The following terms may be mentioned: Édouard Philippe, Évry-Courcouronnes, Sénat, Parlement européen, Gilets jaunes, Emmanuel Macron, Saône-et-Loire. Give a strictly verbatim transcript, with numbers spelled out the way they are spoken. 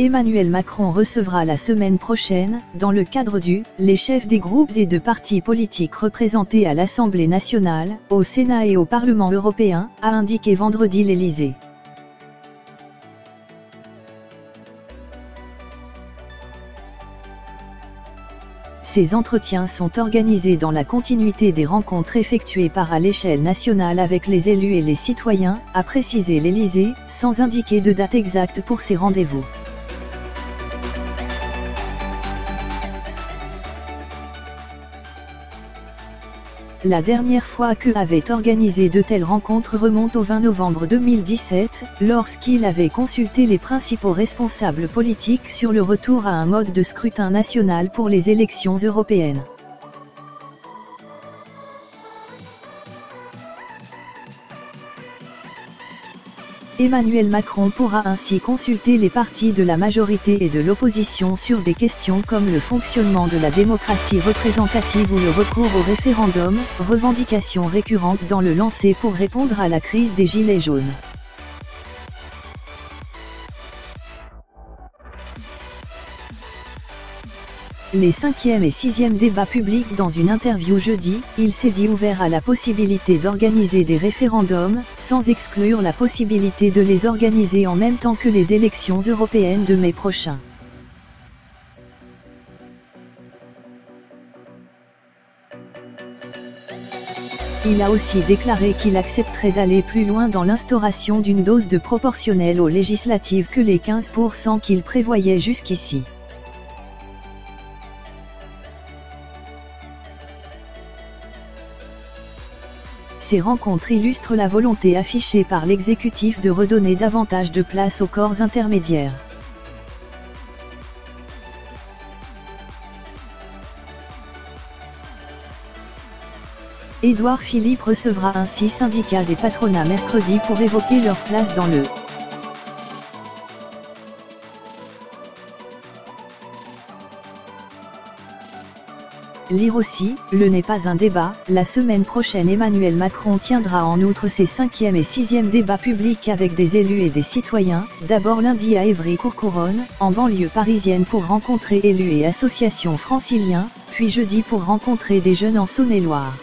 Emmanuel Macron recevra la semaine prochaine, dans le cadre du, les chefs des groupes et de partis politiques représentés à l'Assemblée nationale, au Sénat et au Parlement européen, a indiqué vendredi l'Élysée. Ces entretiens sont organisés dans la continuité des rencontres effectuées par à l'échelle nationale avec les élus et les citoyens, a précisé l'Élysée, sans indiquer de date exacte pour ces rendez-vous. La dernière fois que avait organisé de telles rencontres remonte au vingt novembre deux mille dix-sept, lorsqu'il avait consulté les principaux responsables politiques sur le retour à un mode de scrutin national pour les élections européennes. Emmanuel Macron pourra ainsi consulter les partis de la majorité et de l'opposition sur des questions comme le fonctionnement de la démocratie représentative ou le recours au référendum, revendication récurrente dans le lancer pour répondre à la crise des Gilets jaunes. Les cinquième et sixième débats publics dans une interview jeudi, il s'est dit ouvert à la possibilité d'organiser des référendums, sans exclure la possibilité de les organiser en même temps que les élections européennes de mai prochain. Il a aussi déclaré qu'il accepterait d'aller plus loin dans l'instauration d'une dose de proportionnelle aux législatives que les quinze pour cent qu'il prévoyait jusqu'ici. Ces rencontres illustrent la volonté affichée par l'exécutif de redonner davantage de place aux corps intermédiaires. Édouard Philippe recevra ainsi syndicats et patronats mercredi pour évoquer leur place dans le Lire aussi, le n'est pas un débat. La semaine prochaine, Emmanuel Macron tiendra en outre ses cinquième et sixième débats publics avec des élus et des citoyens, d'abord lundi à Évry-Courcouronnes, en banlieue parisienne pour rencontrer élus et associations franciliens, puis jeudi pour rencontrer des jeunes en Saône-et-Loire.